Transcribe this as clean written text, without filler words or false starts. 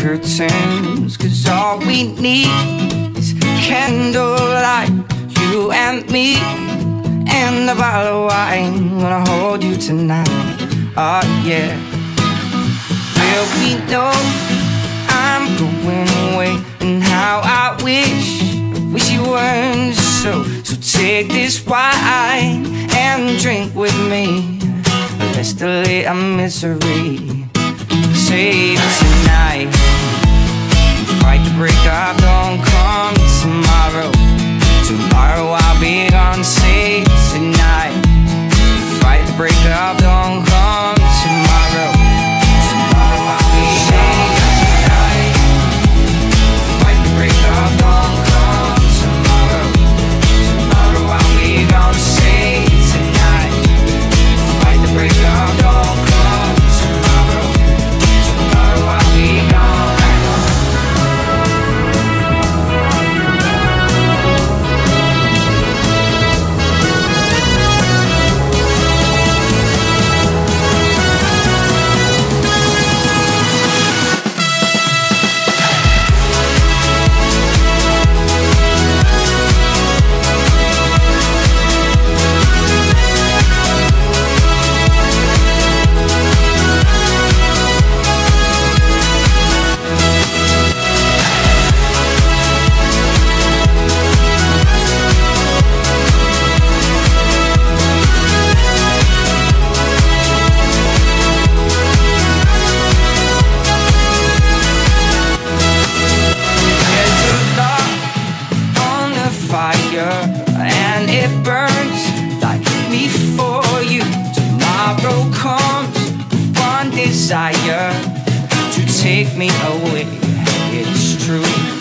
curtains, 'cause all we need is candlelight, you and me, and a bottle of wine. Gonna hold you tonight, oh yeah. Well, we know I'm going away, and how I wish you weren't so take this wine and drink with me. Let's delay our misery. Save tonight, fight the break up, don't come tomorrow. Tomorrow I'll be gone. Save tonight, fight the break up, don't come tomorrow. Tomorrow I'll be gone. Tonight, fight the break up, don't come tomorrow. Tomorrow I'll be gone. Save tonight, fight the break up, don't come tomorrow. Tomorrow I'll be gone. Desire to take me away, it's true.